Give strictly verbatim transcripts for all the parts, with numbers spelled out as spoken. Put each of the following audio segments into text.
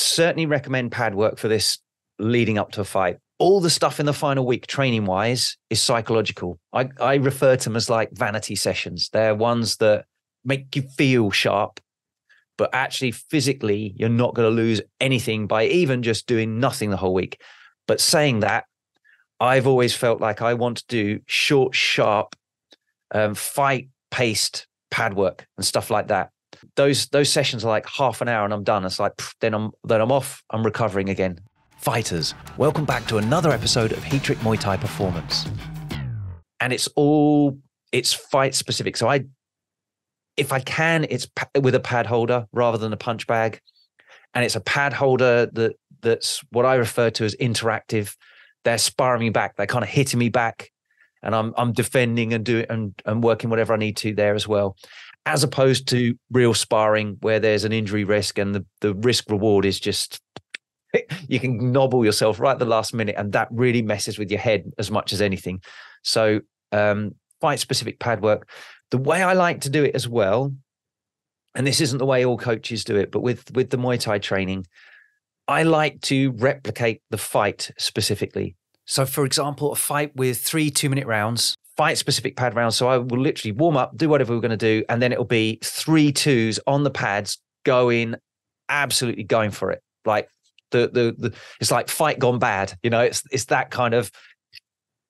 certainly recommend pad work for this leading up to a fight. All the stuff in the final week, training-wise, is psychological. I, I refer to them as like vanity sessions. They're ones that make you feel sharp, but actually physically, you're not going to lose anything by even just doing nothing the whole week. But saying that, I've always felt like I want to do short, sharp, um, fight-paced pad work and stuff like that. Those those sessions are like half an hour and I'm done. It's like, pff, then I'm then I'm off, I'm recovering again. Fighters, welcome back to another episode of Heatrick Muay Thai Performance. And it's all, it's fight specific. So I, if I can, it's with a pad holder rather than a punch bag. And it's a pad holder that that's what I refer to as interactive. They're sparring me back. They're kind of hitting me back. And I'm I'm defending and doing and, and working whatever I need to there as well. As opposed to real sparring where there's an injury risk and the, the risk reward is just... You can nobble yourself right at the last minute, and that really messes with your head as much as anything. So um, fight-specific pad work. The way I like to do it as well, and this isn't the way all coaches do it, but with, with the Muay Thai training, I like to replicate the fight specifically. So, for example, a fight with three two-minute rounds, fight-specific pad rounds. So I will literally warm up, do whatever we're going to do, and then it'll be three twos on the pads going, absolutely going for it. Like, The, the the it's like fight gone bad, you know, it's it's that kind of,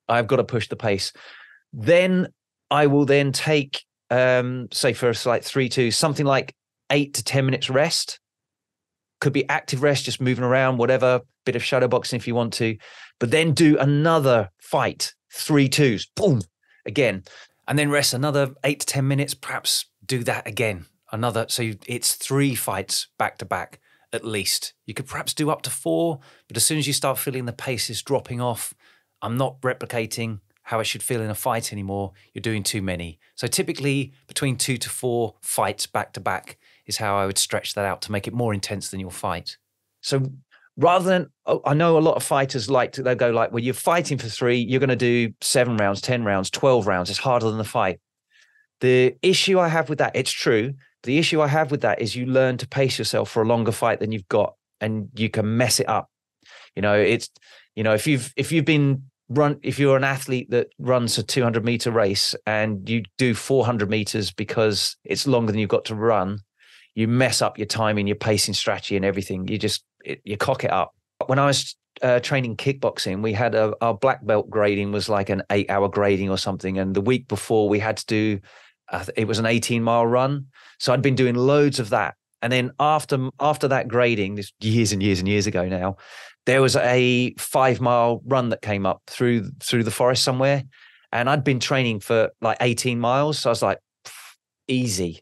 I've got to push the pace. Then I will then take, um, say for a slight three, two, something like eight to ten minutes rest. Could be active rest, just moving around, whatever, bit of shadow boxing if you want to, but then do another fight, three twos, boom, again, and then rest another eight to ten minutes, perhaps do that again, another. So you, it's three fights back to back. At least you could perhaps do up to four, but as soon as you start feeling the pace is dropping off, I'm not replicating how I should feel in a fight anymore. You're doing too many. So typically between two to four fights back to back is how I would stretch that out to make it more intense than your fight. So rather than, I know a lot of fighters like to, they'll go like, well, you're fighting for three, you're going to do seven rounds, ten rounds, twelve rounds. It's harder than the fight. The issue I have with that, it's true. The issue I have with that is you learn to pace yourself for a longer fight than you've got, and you can mess it up. You know, it's, you know, if you've, if you've been run, if you're an athlete that runs a two hundred meter race and you do four hundred meters because it's longer than you've got to run, you mess up your timing, your pacing strategy and everything. You just, it, you cock it up. When I was uh, training kickboxing, we had a, our black belt grading was like an eight hour grading or something. And the week before we had to do, uh, it was an eighteen mile run. So I'd been doing loads of that. And then after after that grading, this years and years and years ago now, there was a five mile run that came up through through the forest somewhere. And I'd been training for like eighteen miles. So I was like, easy.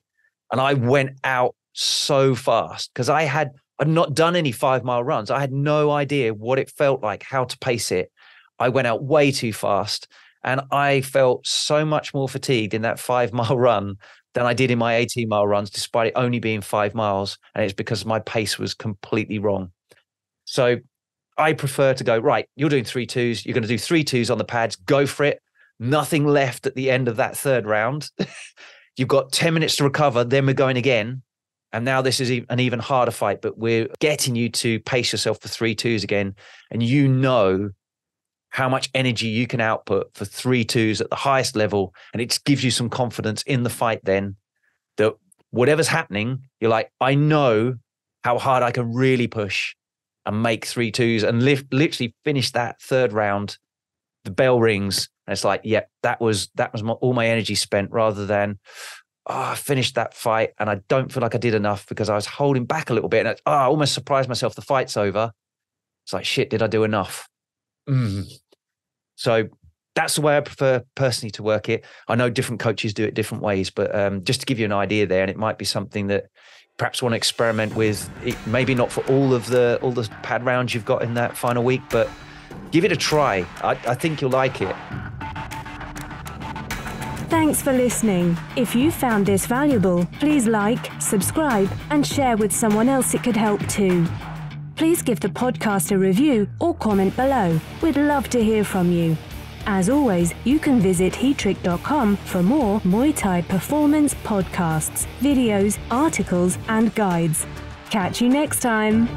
And I went out so fast because I had, I'd not done any five mile runs. I had no idea what it felt like, how to pace it. I went out way too fast. And I felt so much more fatigued in that five mile run than I did in my eighteen mile runs, despite it only being five miles. And it's because my pace was completely wrong. So I prefer to go, right, you're doing three twos. You're going to do three twos on the pads. Go for it. Nothing left at the end of that third round. You've got ten minutes to recover. Then we're going again. And now this is an even harder fight, but we're getting you to pace yourself for three twos again. And you know how much energy you can output for three twos at the highest level. And it gives you some confidence in the fight then that whatever's happening, you're like, I know how hard I can really push and make three twos and lift, literally finish that third round. The bell rings and it's like, yeah, that was, that was my, all my energy spent, rather than, oh, I finished that fight and I don't feel like I did enough because I was holding back a little bit. And I, oh, I almost surprised myself. The fight's over. It's like, shit, did I do enough? Mm. So that's the way I prefer personally to work it. I know different coaches do it different ways, but um, just to give you an idea there, and it might be something that perhaps want to experiment with. It, maybe not for all of the all the pad rounds you've got in that final week, but give it a try. I, I think you'll like it. Thanks for listening. If you found this valuable, please like, subscribe, and share with someone else it could help too. Please give the podcast a review or comment below. We'd love to hear from you. As always, you can visit heatrick dot com for more Muay Thai performance podcasts, videos, articles, and guides. Catch you next time.